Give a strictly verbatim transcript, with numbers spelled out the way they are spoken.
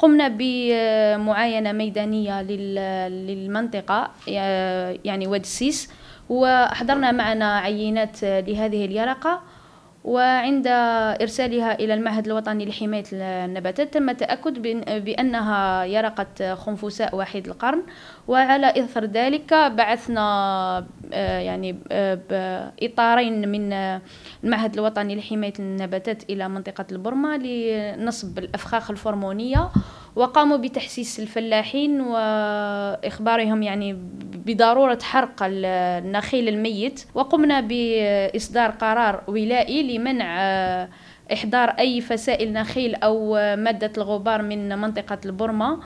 قمنا بمعاينة ميدانية للمنطقة يعني واد السيس، وحضرنا معنا عينات لهذه اليرقة، وعند إرسالها إلى المعهد الوطني لحماية النباتات تم التأكد بأنها يرقة خنفساء وحيد القرن، وعلى إثر ذلك بعثنا يعني إطارين من المعهد الوطني لحماية النباتات إلى منطقة البرمة لنصب الأفخاخ الفرمونية، وقاموا بتحسيس الفلاحين وإخبارهم يعني بضرورة حرق النخيل الميت، وقمنا بإصدار قرار ولائي لمنع إحضار أي فسائل نخيل أو مادة الغبار من منطقة البرمة.